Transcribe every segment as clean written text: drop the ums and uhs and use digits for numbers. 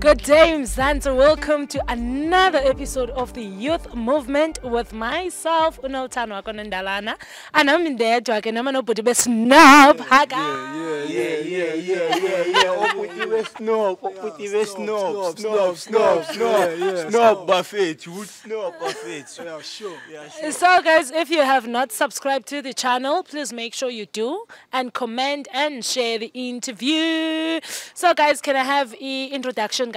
Good day, Mzansi. Welcome to another episode of the Youth Movement with myself, Nolu Nondalana, and I'm in there to Nolu Snob. So guys, if you have not subscribed to the channel, please make sure you do and comment and share the interview. So guys, can I have an introduction?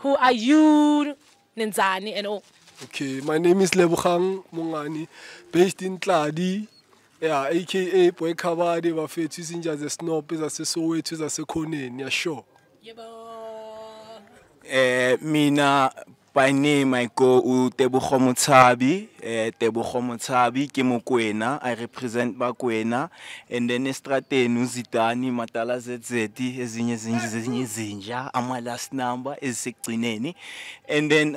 Who are you, Nenzani, and all? Okay, my name is Lebogang Mongane, based in Tladi, yeah, aka Boykabade, Bafet, using just a snob, as a sowet, as a conan, yeah, sure. Mina, by name, I go Tebogo Motshabi, Bakwena. I represent Bakwena, and then Estrate Nuzitani, Matala Zeti, Zinja, and my last number is 16. And then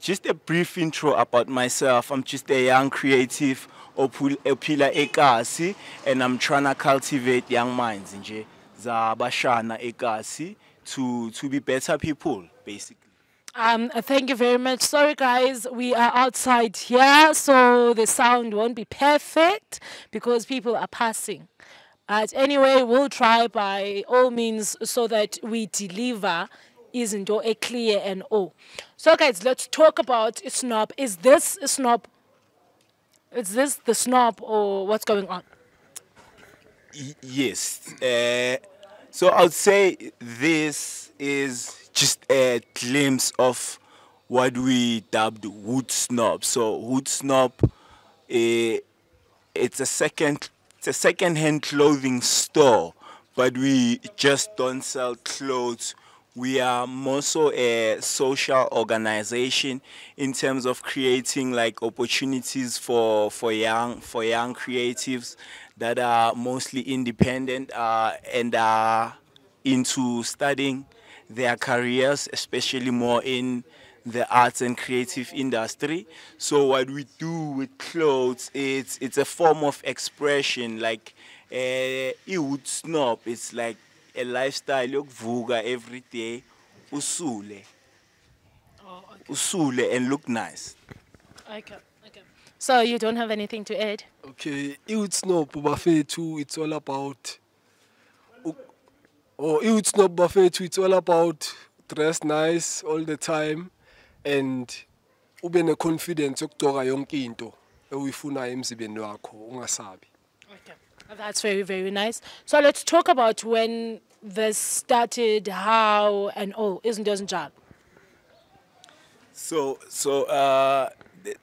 just a brief intro about myself. I'm just a young creative, Opila Ekasi, and I'm trying to cultivate young minds, Nje, Zabashana Ekasi, to be better people, basically. Thank you very much. Sorry guys, we are outside here, so the sound won't be perfect because people are passing. But anyway, we'll try by all means so that we deliver isn't a clear and all. So guys, let's talk about snob. Is this a snob? Is this the snob or what's going on? Yes. So I would say this is just a glimpse of what we dubbed Hood Snob. So Hood Snob, it's a second-hand clothing store, but we just don't sell clothes. We are more so a social organization in terms of creating like opportunities for young creatives that are mostly independent and are into studying their careers, especially more in the arts and creative industry. So what we do with clothes, it's a form of expression, like Hood Snob. It's like a lifestyle you vuga every day, usule, usule, and look nice. Okay. So you don't have anything to add? Okay, Hood Snob buffet too. It's all about. Oh, Hood Snob buffet, it's all about dress nice all the time and ube confidence yokudoka yonke into ewuyifuna emzibeni wakho ungasabi. Okay, that's very, very nice. So let's talk about when this started, how and all, isn't doesn't job. So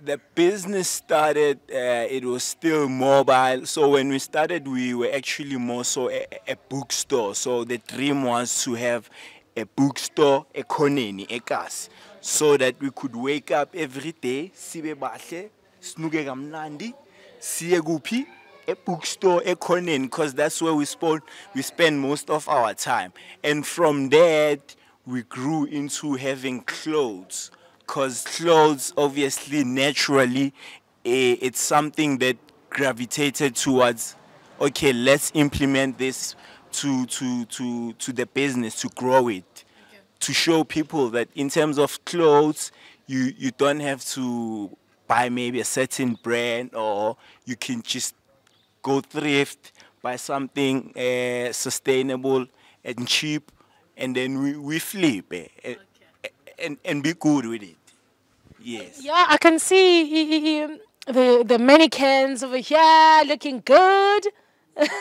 the business started, it was still mobile. So when we started, we were actually more so a bookstore. So the dream was to have a bookstore, a koneni, a gas, so that we could wake up every day, sibe bahle, snuge kamnandi, siye kuphi, a bookstore, a koneni, because that's where we spend most of our time. And from that, we grew into having clothes. Because clothes, obviously, naturally, it's something that gravitated towards, okay, let's implement this to the business, to grow it, okay, to show people that in terms of clothes, you don't have to buy maybe a certain brand, or you can just go thrift, buy something sustainable and cheap, and then we flip and be good with it. Yes. Yeah, I can see the mannequins over here looking good.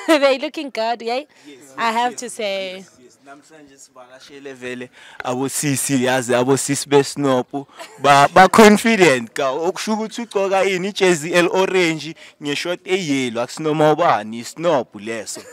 They're looking good, yeah? Yes, I have to say. Yes, yes. I was serious, I was best noble, but confident. Orange, short a yellow, no more, snob less.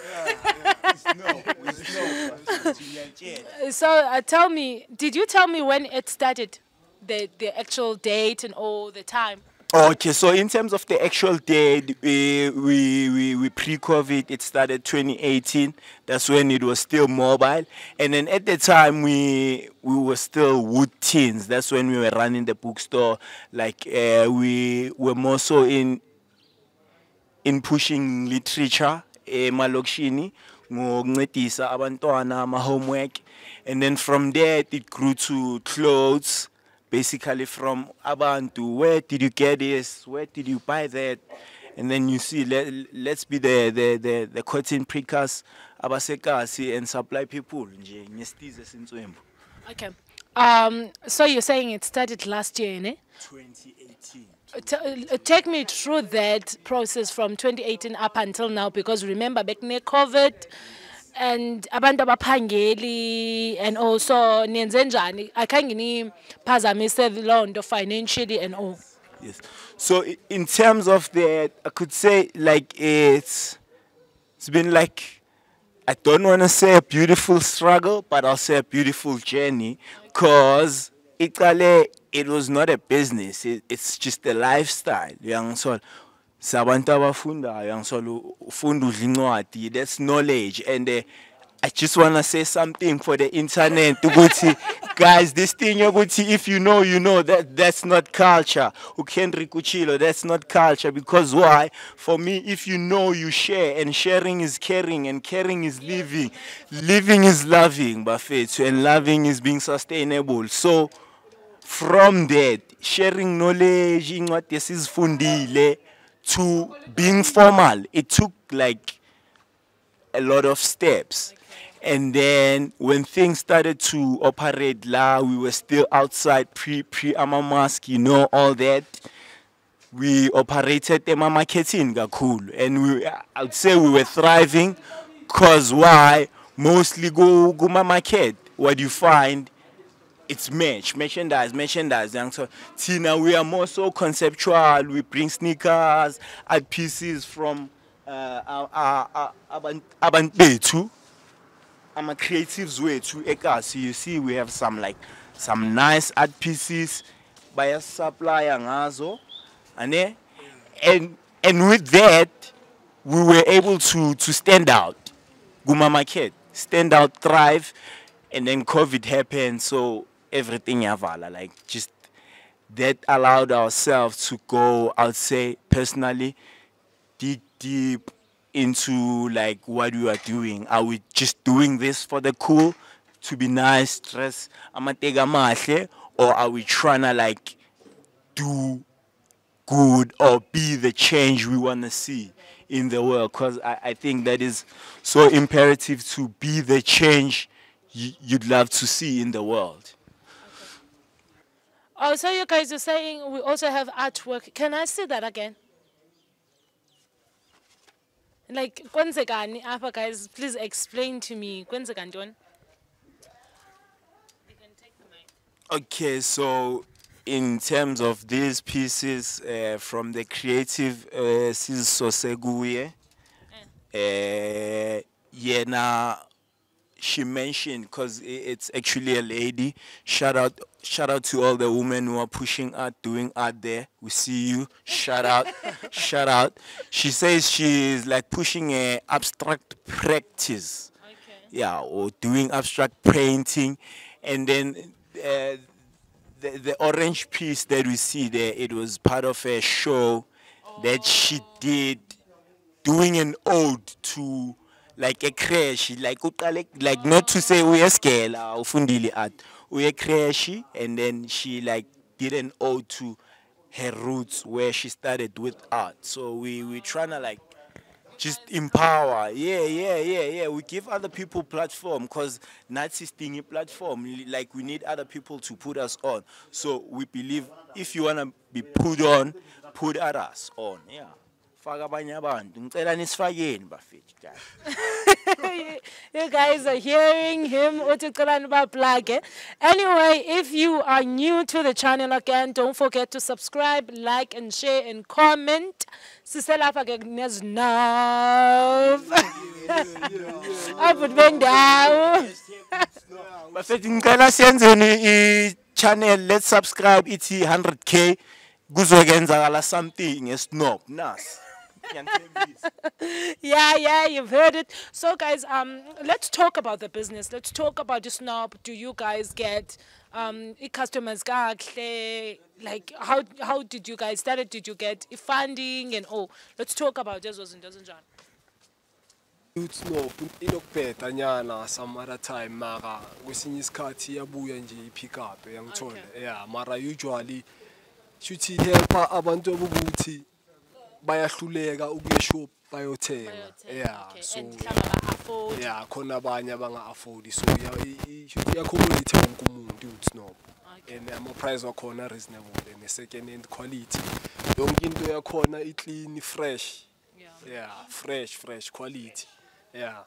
So tell me, did you tell me when it started, the actual date and all the time? Okay, so in terms of the actual date, we pre-COVID, it started 2018. That's when it was still mobile. And then at the time, we were still Hood Teens. That's when we were running the bookstore. Like, we were more so in pushing literature, Malokshini. ngokuncedisa abantwana ama homework, and then from there it grew to clothes, basically from abantu, where did you get this, where did you buy that, and then you see let's be the cotton pickers, abasekasi, and supply people nje ngesitize sentswembu. Okay. So you're saying it started last year, ne? 2018. Take me through that process from 2018 up until now, because remember back in COVID and abantu abaphangeli, and also nenzenjani akangini phazamisele londo financially and all. Yes. So in terms of that, I could say like it's been like, I don't want to say a beautiful struggle, but I'll say a beautiful journey, because it was not a business. It's just a lifestyle. That's knowledge. And I just want to say something for the internet. Guys, this thing, if you know, you know, that's not culture. That's not culture. Because why? For me, if you know, you share. And sharing is caring. And caring is living. Living is loving. And loving is being sustainable. So from that, sharing knowledge to being formal, it took like a lot of steps. And then when things started to operate la, we were still outside pre-ama mask, you know, all that. We operated ema marketing kakhulu, and I would say we were thriving, cause why? Mostly go guma market. What you find, it's merchandise. And so Tina, we are more so conceptual. We bring sneakers, add pieces from abantu. I'm a creative's way to Eka. So you see, we have some nice art pieces by a supplier and with that we were able to stand out. Guma market, stand out, thrive, and then COVID happened, so everything yavala. Like just that allowed ourselves to go, I'd say personally, dig deep into like what we are doing. Are we just doing this for the cool, to be nice, dress, or are we trying to like do good or be the change we want to see in the world? Because I think that is so imperative, to be the change you'd love to see in the world. Okay. Oh, so you guys are saying we also have artwork. Can I see that again? Like, Kwenzekani, Alpha guys, please explain to me. Kwenzekani, you can take the mic. Okay, so in terms of these pieces from the creative Sizo Seguye, Yena, she mentioned, because it's actually a lady. Shout out to all the women who are pushing art, doing art there. We see you. Shout out. Shout out. She says she's like pushing an abstract practice. Okay. Yeah, or doing abstract painting. And then the orange piece that we see there, it was part of a show that she did, doing an ode to like a crash, like not to say we are scared or fundili art. We crashy, and then she like didn't owe to her roots where she started with art. So we trying to like just empower. Yeah. We give other people platform, because Nazi stingy platform. Like we need other people to put us on. So we believe if you wanna be put on, put others on. Yeah. You guys are hearing him. Anyway, if you are new to the channel again, don't forget to subscribe, like, and share, and comment. Channel, let's subscribe. It's 100K. Guzo something is snob. Nice. Yeah, you've heard it. So guys, let's talk about the business. Let's talk about the snob. Do you guys get customers? Like how did you guys start it? Did you get funding and all? Let's talk about this. Hood Snob inokubhedha nyana some other time mara kwesinye isikhathi yabuya nje ipick up yangithola yeah mara usually shuthi helper abantu obukuthi bayahluleka ukuyeshop bayothenga yeah so yeah khona abanye abanga afford so shuthi yakhomunity wonke umuntu Hood Snob and ama price wakhona reasonable and second hand quality yonke into yakhona iclean fresh yeah fresh quality yeah.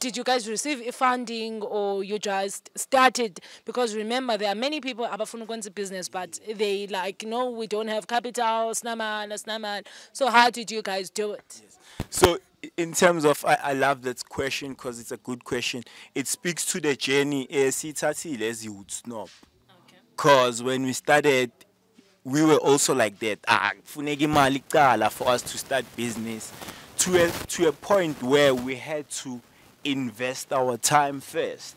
Did you guys receive funding or you just started? Because remember, there are many people abafuna ukwenza business, but they like, no, we don't have capital, snaman. So how did you guys do it? Yes. So in terms of, I love that question because it's a good question. It speaks to the journey as you would snob. Because when we started, we were also like that. For us to start business, to a point where we had to invest our time first.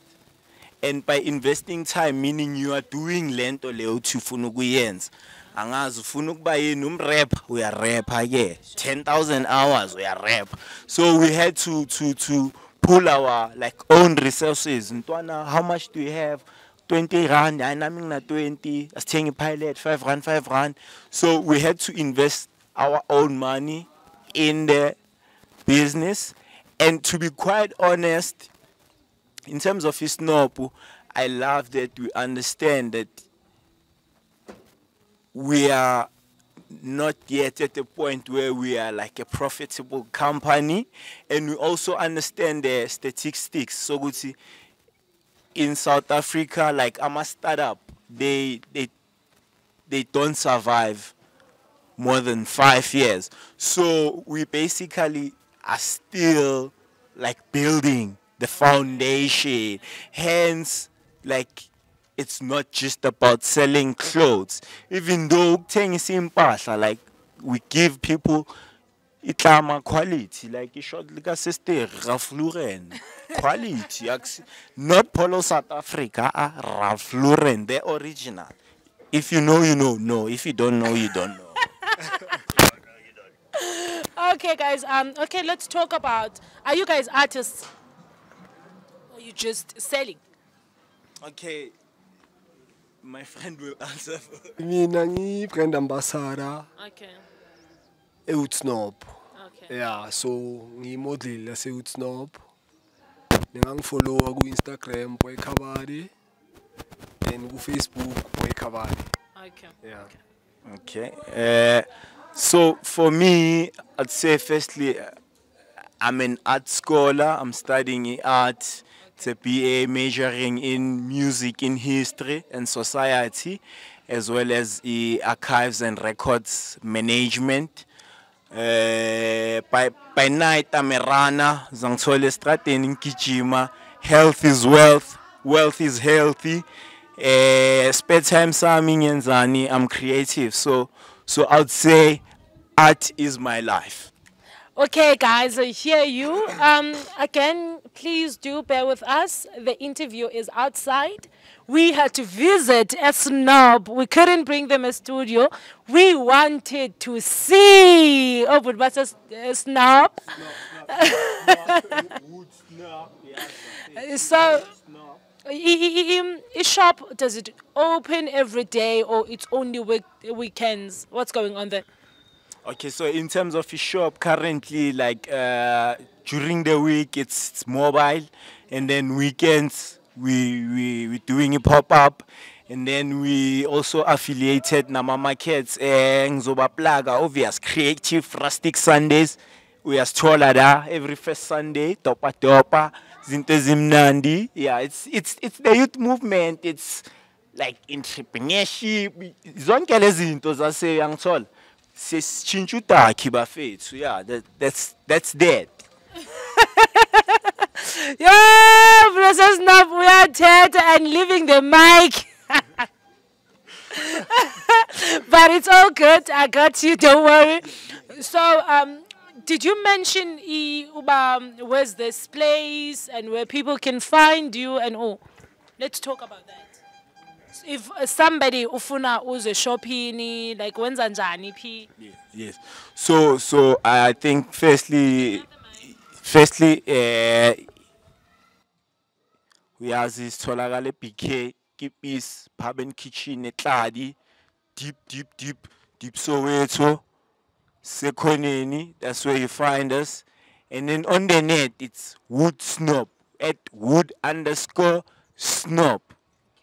And by investing time, meaning you are doing lento leutu funuguyens. Angazu funugbaye num rep, we are rep again. 10,000 hours, we are rep. So we had to pull our own resources. Ntwana, how much do you have? 20 rand, I am in 20, I staying a pilot, 5 rand. So we had to invest our own money in the business. And to be quite honest, in terms of his snob, I love that we understand that we are not yet at the point where we are like a profitable company. And we also understand the statistics. So we see, in South Africa, I'm a startup, they don't survive more than 5 years. So we basically are still building the foundation. Hence, it's not just about selling clothes. Even though things in Pasha, we give people Itama quality, it showed like a sister, Ralph Lauren. Quality, not Polo South Africa, Ralph Lauren, the original. If you know, you know. No, if you don't know, you don't know. Okay, guys. Okay, let's talk about. Are you guys artists? Or are you just selling? Okay. My friend will answer. Me, Nani, brand ambassador. Okay. Hood Snob. Okay. Yeah, so I model as Hood Snob. Nengang follow go Instagram boy Kabari and go Facebook boy Kabari. Okay. Yeah. Okay. So for me, I'd say firstly I'm an art scholar. I'm studying art. It's a BA majoring in music, in history and society, as well as archives and records management. By night, I'm a runner. Zangtole Straten in Kijima. Health is wealth. Wealth is healthy. Spare time, Sami and Zani. I'm creative. So I'd say art is my life. Okay, guys, I hear you. Again, please do bear with us. The interview is outside. We had to visit a snob. We couldn't bring them a studio. We wanted to see. Oh, but what's a snob? So, shop, does it open every day or it's only weekends? What's going on there? Okay, so in terms of his shop, currently, during the week, it's mobile, and then weekends, we're doing a pop-up, and then we also affiliated Nama Markets and Zoba Plaga, obvious creative rustic Sundays. We are Stolada every first Sunday, Topa Topa, Zintezimnandi. Yeah, it's the youth movement, it's entrepreneurship, zonke lezi into zase yang tol. Says Chinchuta Kibafet. So yeah, that's dead. Yeah, Professor Snob, we are dead and leaving the mic. But it's all good. I got you. Don't worry. So, did you mention where's this place and where people can find you and all? Let's talk about that. If somebody ufuna uze shopping, wenza njani? Yes. So I think firstly Firstly, we are this Tolagale PK, keep this pub and kitchen at Ladi, deep Soweto, Sekoneni, that's where you find us. And then on the net, it's Hood Snob, at Hood_Snob.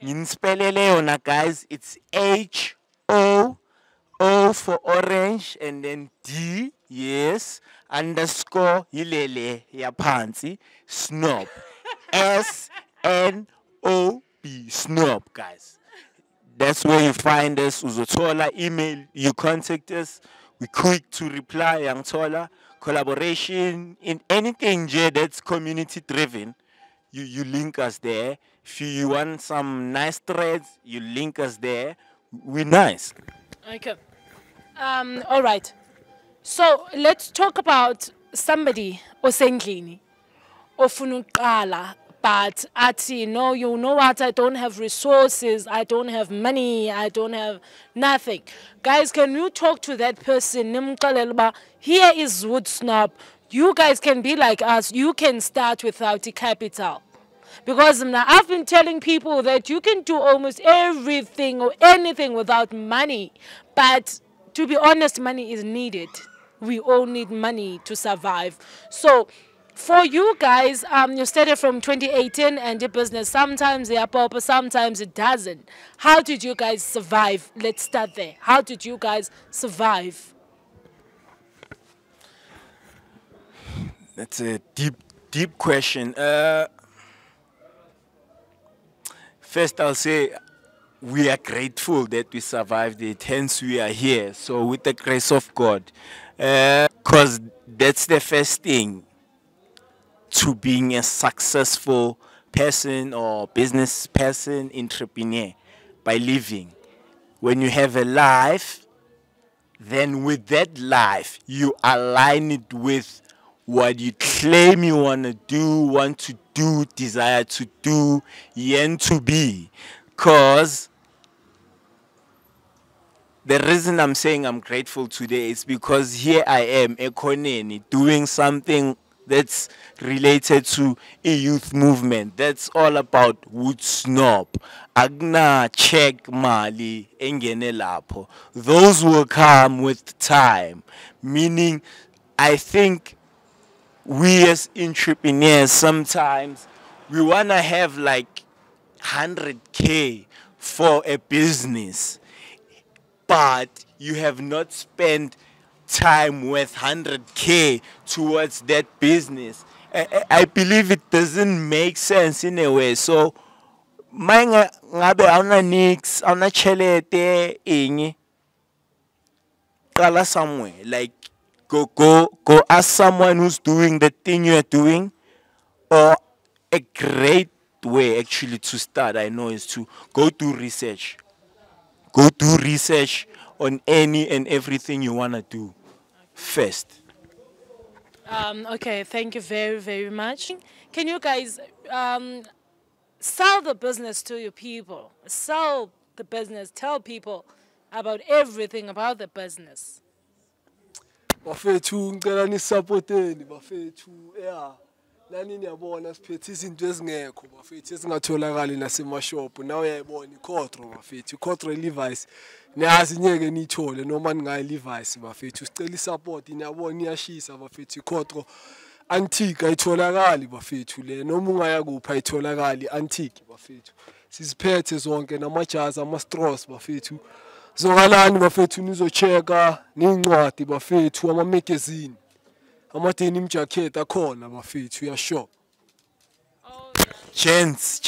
In Speleleona, guys, it's H-O-O for orange, and then D, yes, underscore Hilele, Yapansi, Snob. S-N-O-B, Snob, guys. That's where you find us. Uzotola, email, you contact us. We're quick to reply, Yangtola. Collaboration, in anything that's community-driven, you link us there. If you want some nice threads, you link us there. We're nice. Okay. All right. So let's talk about somebody osendlini ofuna uqala, but athi no, you know what, I don't have resources, I don't have money, I don't have nothing. Guys, can you talk to that person? Nimxelele ba here is Hood Snob. You guys can be like us. You can start without the capital. Because now I've been telling people that you can do almost everything or anything without money. But to be honest, money is needed. We all need money to survive. So for you guys, you started from 2018 and the business, sometimes they are proper, sometimes it doesn't. How did you guys survive? Let's start there. How did you guys survive? That's a deep question. First, I'll say we are grateful that we survived it, hence we are here. So with the grace of God, because that's the first thing to being a successful person or business person, entrepreneur, by living. When you have a life, then with that life, you align it with what you claim you want to do, desire to do, yearn to be. Because the reason I'm saying I'm grateful today is because here I am, Ekoneni, doing something that's related to a youth movement. That's all about Hood Snob. Agna check mali engene lapho. Those will come with time. Meaning, I think we as entrepreneurs, sometimes we want to have like 100K for a business, but you have not spent time with 100K towards that business. I believe it doesn't make sense in a way. So, somewhere like, Go ask someone who's doing the thing you are doing, or a great way actually to start, I know, is to go do research. Go do research on any and everything you want to do first. Okay, thank you very, very much. Can you guys sell the business to your people? Sell the business, tell people about everything about the business. Bafethu ngicela nisupporteni bafethu yeah lani niyabona siphethe izinto ezingekho bafethu ezingatholakali nasema shop nawe uyayibona ikhodro bafethu ikhodro Levi's niyazi nyeke nithole noma ningayi Levi's bafethu sicela isupport niyabona iyashisa bafethu ikhodro antique ayitholakali bafethu le noma ungaya kuphi ayitholakali antique bafethu sisiphethe zonke namajazi ama-straws bafethu. Zogalani bafethu nizocheka nincwadi bafethu ama magazine ama denim jacket akhona bafethu ya shop. Gents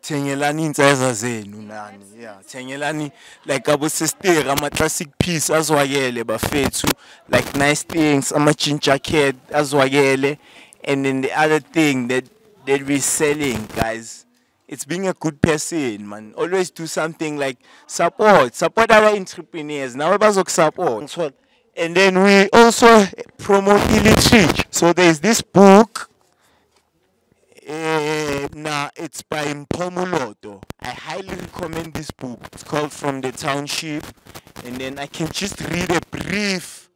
thengelani insizwa zenu nani yeah thengelani like abo sister ama classic piece azwakele bafethu like nice things ama jean jacket azwakele. And then the other thing that we're selling, guys, it's being a good person, man. Always do something like support our entrepreneurs. Now we support. And then we also promote illiterate. So there's this book. It's by Mpomoloto. I highly recommend this book. It's called From the Township. And then I can just read a brief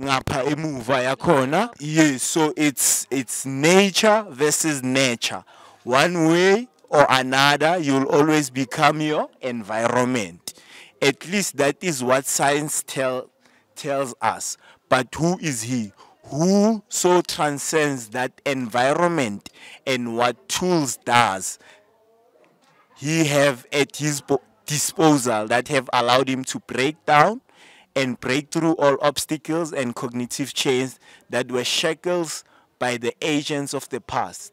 ngapha emuva yakhona. Yes, so it's nature versus nature. One way or another, you'll always become your environment. At least that is what science tells us. But who is he? Who so transcends that environment, and what tools does he have at his disposal that have allowed him to break down and break through all obstacles and cognitive chains that were shackles by the agents of the past?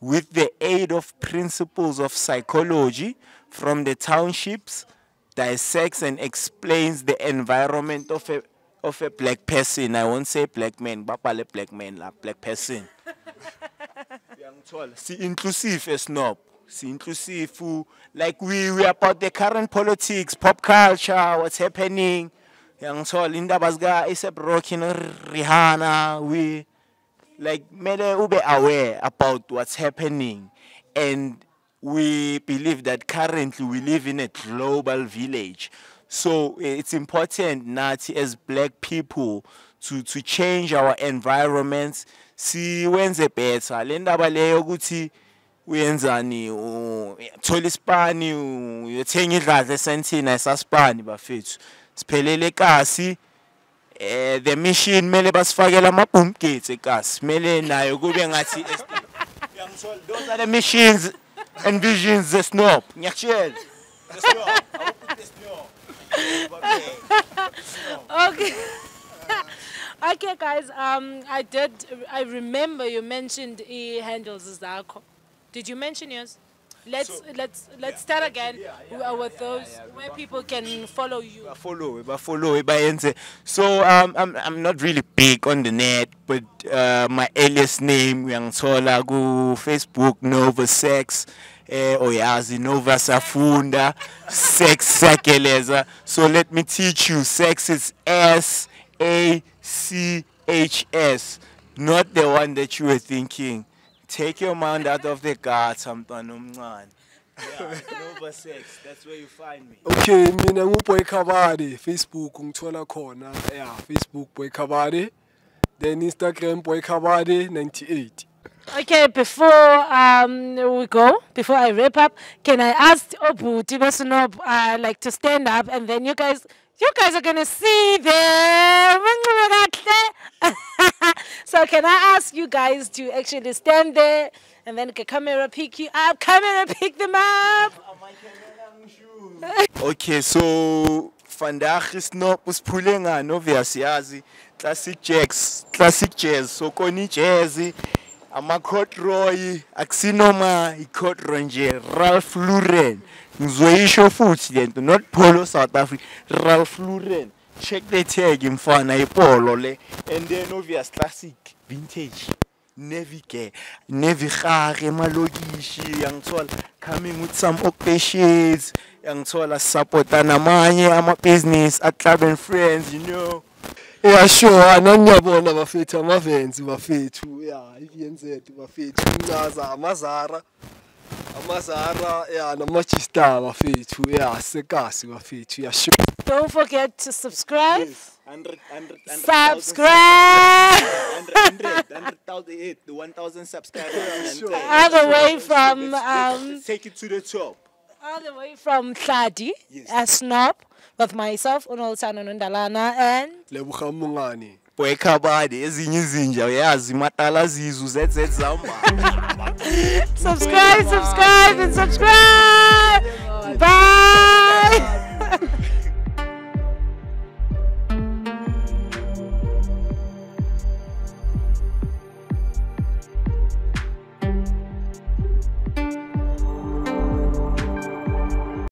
With the aid of principles of psychology from the townships, dissects and explains the environment of a black person. I won't say black man, but black man, black person. See, inclusive a snob. See, inclusive who, like we about the current politics, pop culture, what's happening. Young tall, Linda Basga, Isep Rockin, Rihanna. We like made ube aware about what's happening, and we believe that currently we live in a global village. So it's important not as black people to change our environments. See when the better. Lenda baleyo guti wenzani o tolispani o yotengi raza senti na saspani bafethu. Spelele kasi the machine mele basfagela mapumke tsekas mele na yogube ngati. Those are the machines and visions the snob. Nyakshel. The snob. I put the snob. Okay. Okay, guys. I remember you mentioned handles. Did you mention yours? Let's start again with those where people can follow you. So I'm not really big on the net, but my alias name Yangsola go Facebook Nova Sex. Oyazi Nova Safunda Sex Sakeleza. So let me teach you. Sex is SACHS, not the one that you were thinking. Take your mind out of the guard, something. Nova Sex, that's where you find me. Okay, mina nguboy Kabadi, Facebook ngithola khona. Yeah, Facebook boy Kabadi, then Instagram boy Kabadi 98. Okay, before we go, before I wrap up, can I ask Obu Tebogo Snob like to stand up, and then you guys are gonna see them. So can I ask you guys to actually stand there, and then the camera pick you up, camera pick them up. Okay, so Vandaag Snob was pulling an obvious classic jazz, so Connie jazzy. I'm a corduroy, axinoma, corduroy nje, Ralph Lauren. Ngizoyisho futhi lento, not polo South Africa, Ralph Lauren. Check the tag mfana ipolo le, and then obvious classic, vintage, navy gear, navy khare malokishi, yangithola coming with some okpe shades, yangithola supporta namanye ama business at Club and Friends, you know. Yeah, sure, I know ngiyabona bafethu amavenzi bafethu. Yeah, iVNZ bafethu, Mncaza, Amazara, yeah, namachista bafethu. Yeah, sekasi bafethu. Yeah, sure. Don't forget to subscribe. Yes. 100, subscribe. 100,008, 1,000 subscribers. Sure. Take it to the top. All the way from Tladi, yes. A snob, with myself, Nolu Nondalana, and Lebogang Mongane. Subscribe, subscribe, and subscribe. Bye.